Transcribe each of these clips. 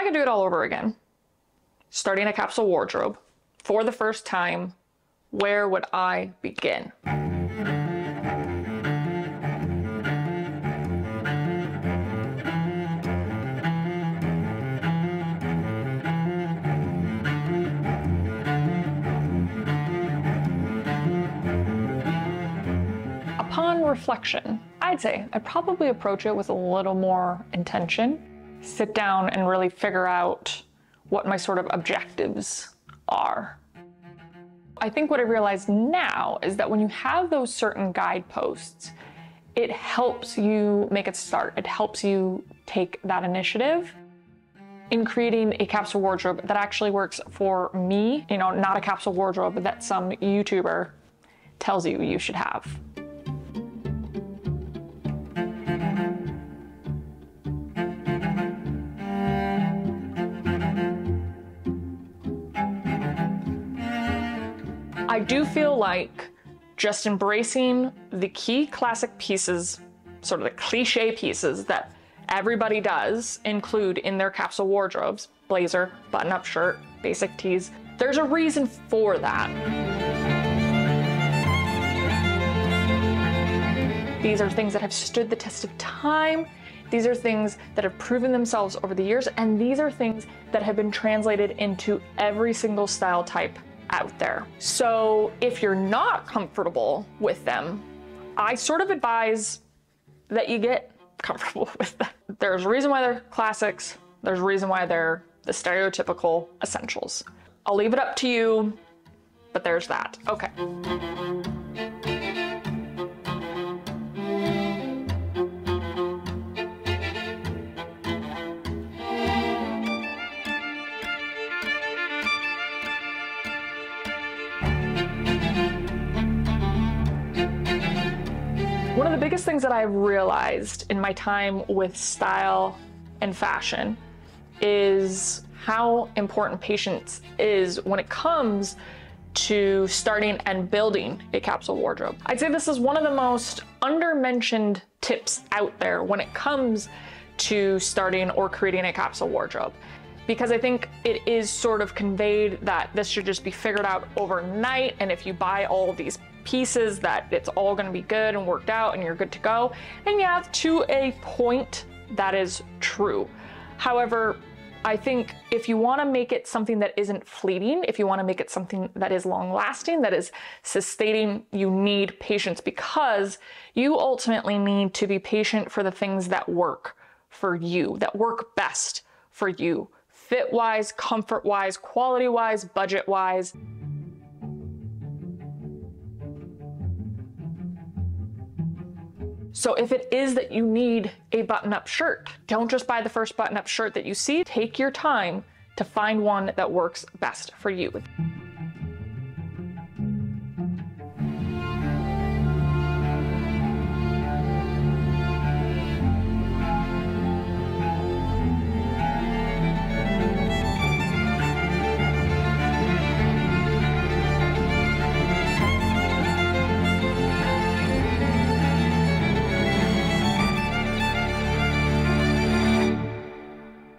I could do it all over again, starting a capsule wardrobe for the first time, where would I begin? Upon reflection, I'd say I'd probably approach it with a little more intention, sit down and really figure out what my sort of objectives are. I think what I realize now is that when you have those certain guideposts, it helps you make a start. It helps you take that initiative in creating a capsule wardrobe that actually works for me, you know, not a capsule wardrobe that some YouTuber tells you you should have. I do feel like just embracing the key classic pieces, sort of the cliche pieces that everybody does include in their capsule wardrobes, blazer, button-up shirt, basic tees. There's a reason for that. These are things that have stood the test of time. These are things that have proven themselves over the years, and these are things that have been translated into every single style type out there. So if you're not comfortable with them, I sort of advise that you get comfortable with them. There's a reason why they're classics. There's a reason why they're the stereotypical essentials. I'll leave it up to you, but there's that. Okay. One of the biggest things that I've realized in my time with style and fashion is how important patience is when it comes to starting and building a capsule wardrobe. I'd say this is one of the most undermentioned tips out there when it comes to starting or creating a capsule wardrobe, because I think it is sort of conveyed that this should just be figured out overnight, and if you buy all these pieces that it's all going to be good and worked out and you're good to go. And yeah, to a point that is true. However, I think if you want to make it something that isn't fleeting, if you want to make it something that is long lasting, that is sustaining, you need patience, because you ultimately need to be patient for the things that work for you, that work best for you, fit wise, comfort wise, quality wise, budget wise. So if it is that you need a button-up shirt, don't just buy the first button-up shirt that you see. Take your time to find one that works best for you.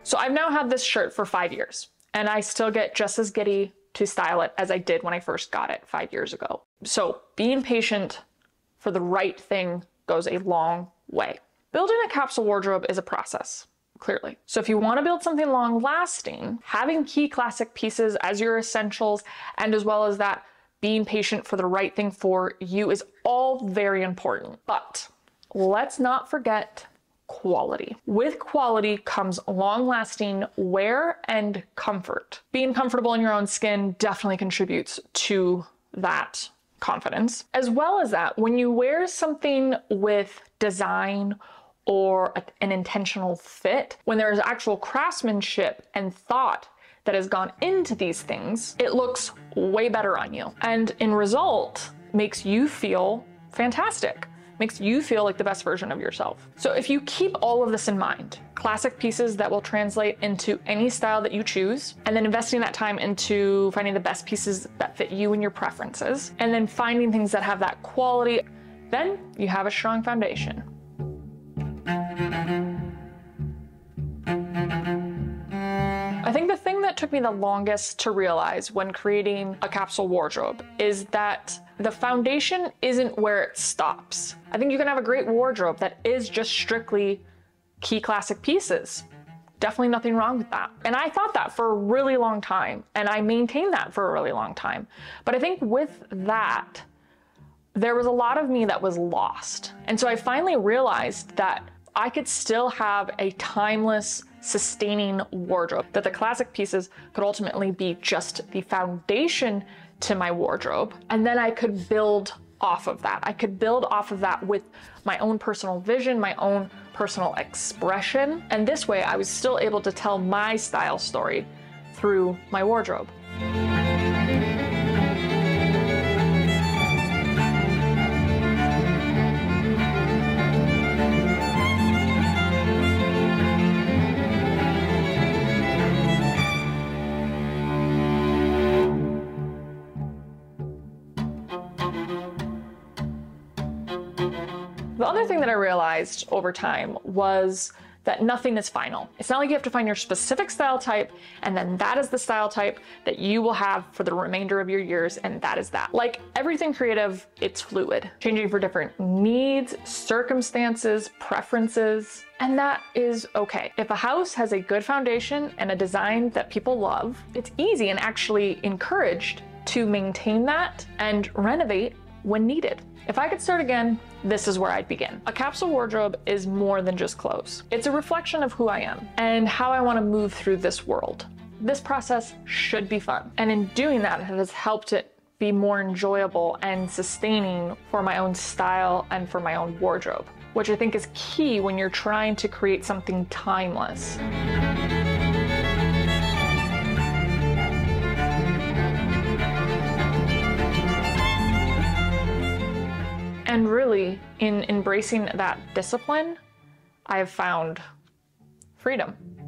So I've now had this shirt for 5 years, and I still get just as giddy to style it as I did when I first got it 5 years ago. So being patient for the right thing goes a long way. Building a capsule wardrobe is a process, clearly. So if you want to build something long lasting, having key classic pieces as your essentials, and as well as that, being patient for the right thing for you is all very important. But let's not forget quality. With quality comes long-lasting wear and comfort. Being comfortable in your own skin definitely contributes to that confidence. As well as that, when you wear something with design or an intentional fit, when there is actual craftsmanship and thought that has gone into these things, it looks way better on you. And in result, makes you feel fantastic. Makes you feel like the best version of yourself. So if you keep all of this in mind, classic pieces that will translate into any style that you choose, and then investing that time into finding the best pieces that fit you and your preferences, and then finding things that have that quality, then you have a strong foundation. took me the longest to realize when creating a capsule wardrobe is that the foundation isn't where it stops. I think you can have a great wardrobe that is just strictly key classic pieces. Definitely nothing wrong with that. And I thought that for a really long time, and I maintained that for a really long time. But I think with that, there was a lot of me that was lost. And so I finally realized that I could still have a timeless, sustaining wardrobe, that the classic pieces could ultimately be just the foundation to my wardrobe. And then I could build off of that. I could build off of that with my own personal vision, my own personal expression. And this way I was still able to tell my style story through my wardrobe. The other thing that I realized over time was that nothing is final. It's not like you have to find your specific style type and then that is the style type that you will have for the remainder of your years, and that is that. Like everything creative, it's fluid, changing for different needs, circumstances, preferences, and that is okay. If a house has a good foundation and a design that people love, it's easy and actually encouraged to maintain that and renovate when needed. If I could start again, this is where I'd begin. A capsule wardrobe is more than just clothes. It's a reflection of who I am and how I want to move through this world. This process should be fun. And in doing that, it has helped it be more enjoyable and sustaining for my own style and for my own wardrobe, which I think is key when you're trying to create something timeless. And really, in embracing that discipline, I have found freedom.